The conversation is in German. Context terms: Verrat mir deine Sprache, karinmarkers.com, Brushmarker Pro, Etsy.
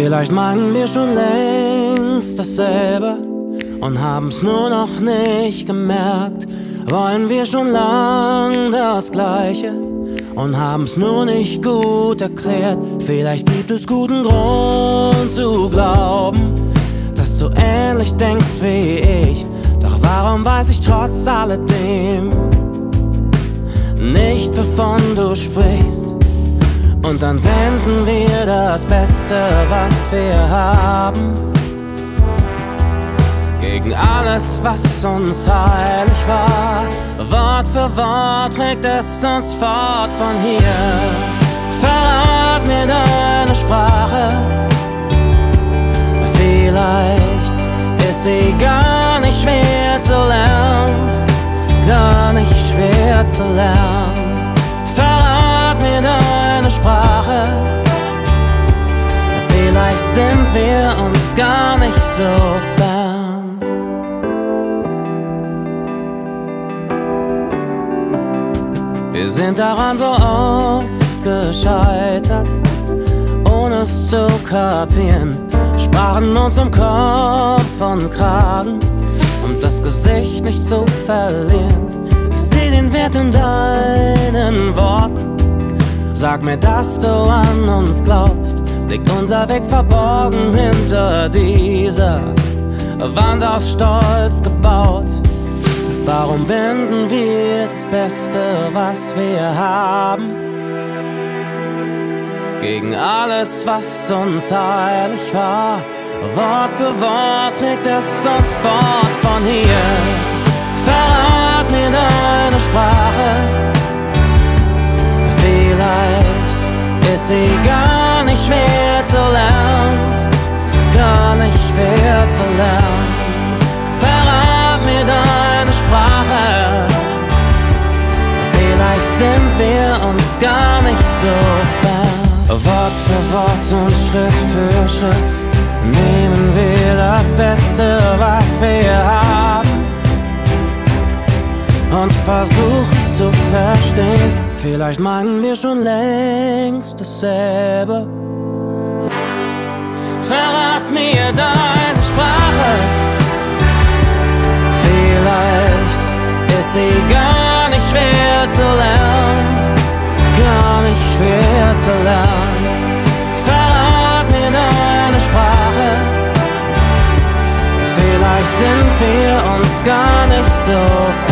Vielleicht magen wir schon längst dasselbe und haben's nur noch nicht gemerkt. Wollen wir schon lang das Gleiche und haben's nur nicht gut erklärt. Vielleicht gibt es guten Grund zu glauben, dass du ähnlich denkst wie ich. Doch warum weiß ich trotz alledem nicht, wovon du sprichst? Und dann wenden wir das Beste, was wir haben, gegen alles, was uns heilig war. Wort für Wort trägt es uns fort von hier. Verrat mir deine Sprache. Vielleicht ist sie gar nicht schwer zu lernen, gar nicht schwer zu lernen. Verrat mir deine Sprache. Vielleicht sind wir uns gar nicht so fern. Wir sind daran so oft gescheitert, ohne es zu kapieren. Sprachen uns um Kopf und Kragen, um das Gesicht nicht zu verlieren. Ich seh den Wert in deinen Worten. Sag mir, dass du an uns glaubst. Liegt unser Weg verborgen hinter dieser Wand aus Stolz gebaut? Warum wenden wir das Beste, was wir haben, gegen alles, was uns heilig war? Wort für Wort trägt es uns fort von hier. Verrat mir deine Sprache. Vielleicht ist sie gar nicht schwer zu lernen, gar nicht schwer zu lernen. Verrat mir deine Sprache. Vielleicht sind wir uns gar nicht so fern. Wort für Wort und Schritt für Schritt nehmen wir das Beste, was wir haben, und versuchen zu verstehen. Vielleicht magen wir schon längst dasselbe. Verrat mir deine Sprache. Vielleicht ist sie gar nicht schwer zu lernen, gar nicht schwer zu lernen. Verrat mir deine Sprache. Vielleicht sind wir uns gar nicht so fern.